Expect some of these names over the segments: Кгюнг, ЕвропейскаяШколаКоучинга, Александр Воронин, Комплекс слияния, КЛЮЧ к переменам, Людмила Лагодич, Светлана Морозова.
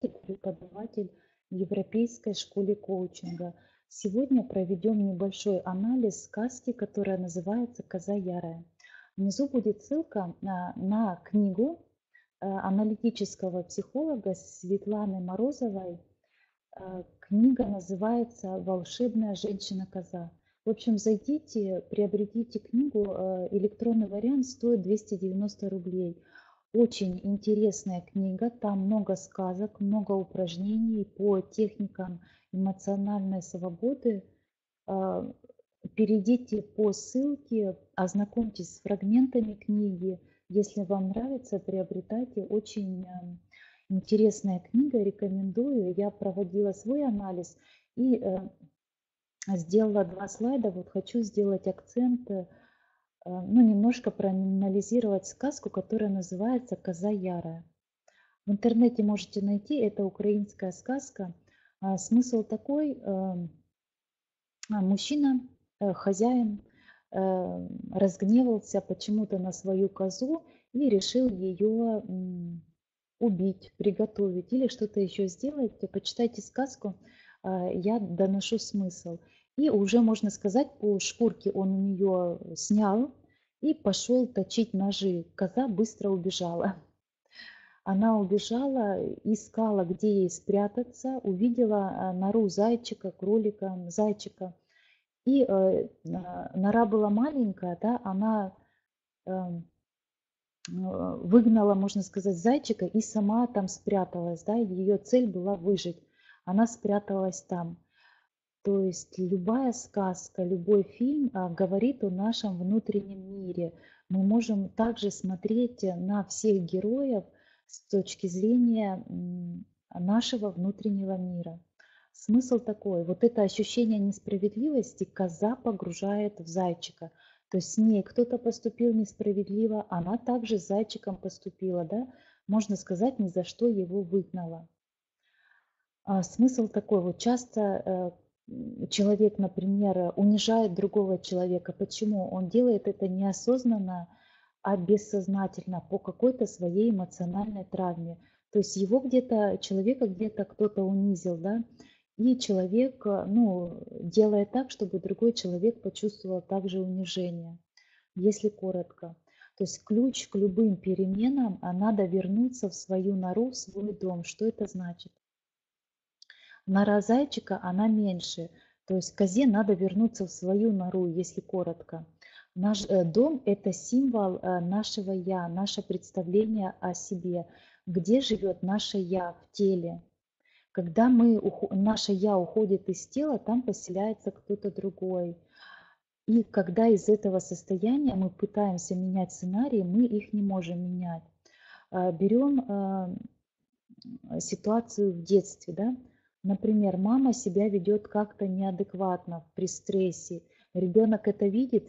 Преподаватель в Европейской школе коучинга. Сегодня проведем небольшой анализ сказки, которая называется «Коза ярая». Внизу будет ссылка на книгу аналитического психолога Светланы Морозовой. Книга называется «Волшебная женщина-коза». В общем, зайдите, приобретите книгу. Электронный вариант стоит 290 рублей. Очень интересная книга, там много сказок, много упражнений по техникам эмоциональной свободы. Перейдите по ссылке, ознакомьтесь с фрагментами книги. Если вам нравится, приобретайте. Очень интересная книга, рекомендую. Я проводила свой анализ и сделала 2 слайда. Вот хочу сделать акцент, немножко проанализировать сказку, которая называется «Коза ярая». В интернете можете найти, это украинская сказка. Смысл такой: мужчина, хозяин, разгневался почему-то на свою козу и решил ее убить, приготовить или что-то еще сделать. Почитайте сказку, я доношу смысл. И уже, можно сказать, по шкурке он у нее снял и пошел точить ножи. Коза быстро убежала. Она убежала, искала, где ей спрятаться, увидела нору зайчика, кролика, зайчика. И нора была маленькая, да, она выгнала, можно сказать, зайчика и сама там спряталась. Да, ее цель была выжить. Она спряталась там. То есть любая сказка, любой фильм говорит о нашем внутреннем мире. Мы можем также смотреть на всех героев с точки зрения нашего внутреннего мира. Смысл такой: вот это ощущение несправедливости коза погружает в зайчика. То есть с ней кто-то поступил несправедливо, она также с зайчиком поступила, да? Можно сказать, ни за что его выгнала. Смысл такой: вот часто человек, например, унижает другого человека. Почему? Он делает это неосознанно, а бессознательно, по какой-то своей эмоциональной травме. То есть его где-то, человека где-то кто-то унизил, да? И человек, делает так, чтобы другой человек почувствовал также унижение, если коротко. То есть ключ к любым переменам, а надо вернуться в свою нору, в свой дом. Что это значит? Нора зайчика, она меньше. То есть козе надо вернуться в свою нору, если коротко. Наш дом – это символ нашего «я», наше представление о себе. Где живет наше «я» в теле? Когда наше «я» уходит из тела, там поселяется кто-то другой. И когда из этого состояния мы пытаемся менять сценарии, мы их не можем менять. Берем ситуацию в детстве, да? Например, мама себя ведет как-то неадекватно при стрессе. Ребенок это видит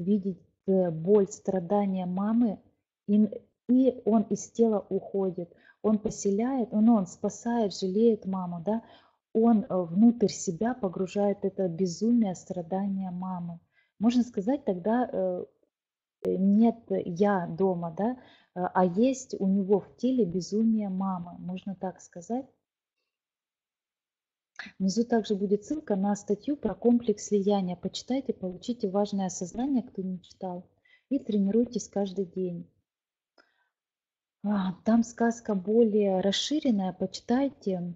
боль, страдания мамы, и он из тела уходит. Он поселяет, он спасает, жалеет маму, да? Он внутрь себя погружает это безумие, страдания мамы. Можно сказать, тогда нет «я» дома, да? А есть у него в теле безумие мамы, можно так сказать. Внизу также будет ссылка на статью про комплекс слияния. Почитайте, получите важное осознание, кто не читал. И тренируйтесь каждый день. Там сказка более расширенная, почитайте.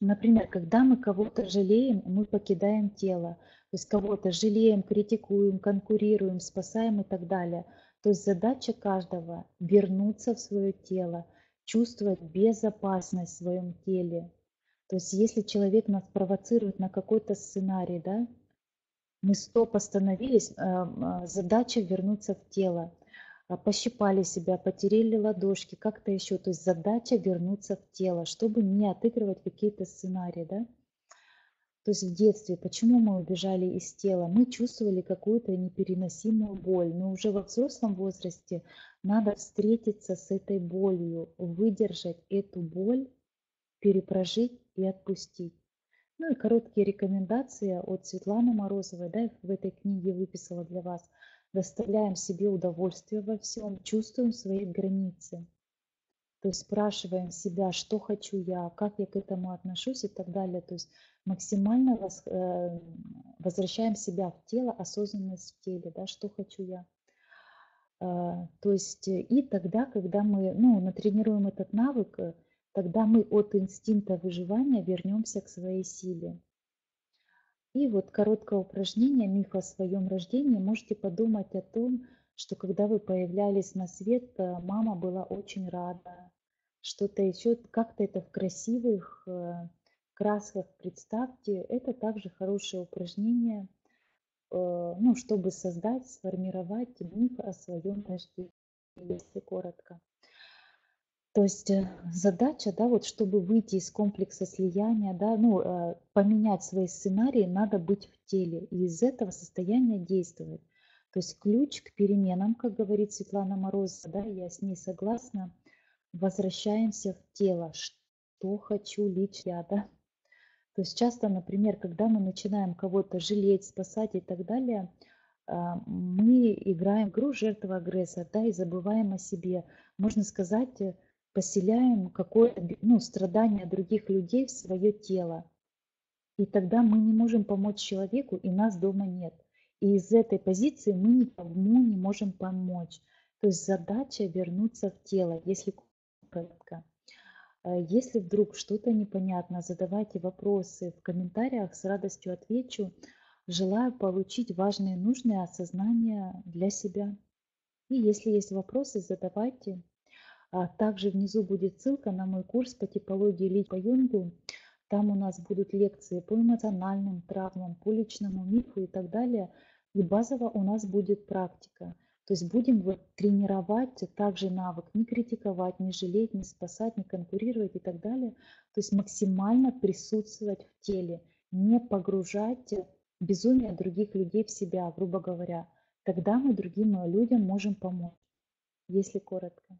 Например, когда мы кого-то жалеем, мы покидаем тело. То есть кого-то жалеем, критикуем, конкурируем, спасаем и так далее. То есть задача каждого – вернуться в свое тело, чувствовать безопасность в своем теле. То есть если человек нас провоцирует на какой-то сценарий, да, мы стоп остановились, задача вернуться в тело. Пощипали себя, потеряли ладошки, как-то еще. То есть задача вернуться в тело, чтобы не отыгрывать какие-то сценарии, да. То есть в детстве почему мы убежали из тела? Мы чувствовали какую-то непереносимую боль, но уже во взрослом возрасте надо встретиться с этой болью, выдержать эту боль, перепрожить и отпустить. Ну и короткие рекомендации от Светланы Морозовой, да, я в этой книге выписала для вас. Доставляем себе удовольствие во всем, чувствуем свои границы. То есть спрашиваем себя, что хочу я, как я к этому отношусь и так далее. То есть максимально возвращаем себя в тело, осознанность в теле, да, что хочу я. То есть и тогда, когда мы натренируем этот навык, тогда мы от инстинкта выживания вернемся к своей силе. И вот короткое упражнение «Миф о своем рождении». Можете подумать о том, что когда вы появлялись на свет, мама была очень рада. Что-то еще, как-то это в красивых красках представьте. Это также хорошее упражнение, чтобы создать, сформировать миф о своем рождении, если коротко. То есть задача, да, вот чтобы выйти из комплекса слияния, да, поменять свои сценарии, надо быть в теле и из этого состояния действовать. То есть ключ к переменам, как говорит Светлана Морозова, да, я с ней согласна, возвращаемся в тело, что хочу лично я, да. То есть часто, например, когда мы начинаем кого-то жалеть, спасать и так далее, мы играем в игру жертва-агрессор, да, и забываем о себе. Можно сказать, поселяем какое-то страдание других людей в свое тело. И тогда мы не можем помочь человеку, и нас дома нет. И из этой позиции мы никому не можем помочь. То есть задача вернуться в тело, если коротко. Если вдруг что-то непонятно, задавайте вопросы в комментариях, с радостью отвечу. Желаю получить важные, нужные осознания для себя. И если есть вопросы, задавайте. Также внизу будет ссылка на мой курс по типологии личности по Кгюнгу. Там у нас будут лекции по эмоциональным травмам, по личному мифу и так далее. И базово у нас будет практика. То есть будем тренировать также навык не критиковать, не жалеть, не спасать, не конкурировать и так далее. То есть максимально присутствовать в теле, не погружать безумие других людей в себя, грубо говоря. Тогда мы другим людям можем помочь, если коротко.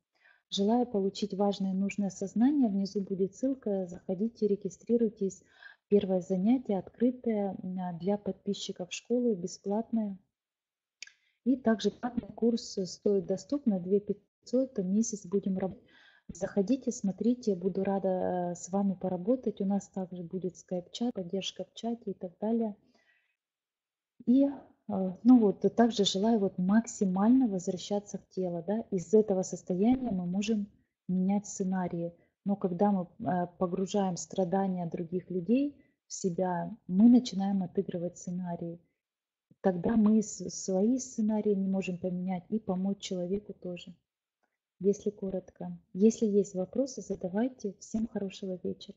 Желаю получить важное и нужное сознание. Внизу будет ссылка. Заходите, регистрируйтесь. Первое занятие открытое для подписчиков школы, бесплатное. И также платный курс стоит доступно 2500 в месяц. Будем работать. Заходите, смотрите. Буду рада с вами поработать. У нас также будет скайп-чат, поддержка в чате и так далее. И также желаю максимально возвращаться в тело. Да? Из этого состояния мы можем менять сценарии. Но когда мы погружаем страдания других людей в себя, мы начинаем отыгрывать сценарии. Тогда мы свои сценарии не можем поменять и помочь человеку тоже. Если коротко. Если есть вопросы, задавайте. Всем хорошего вечера.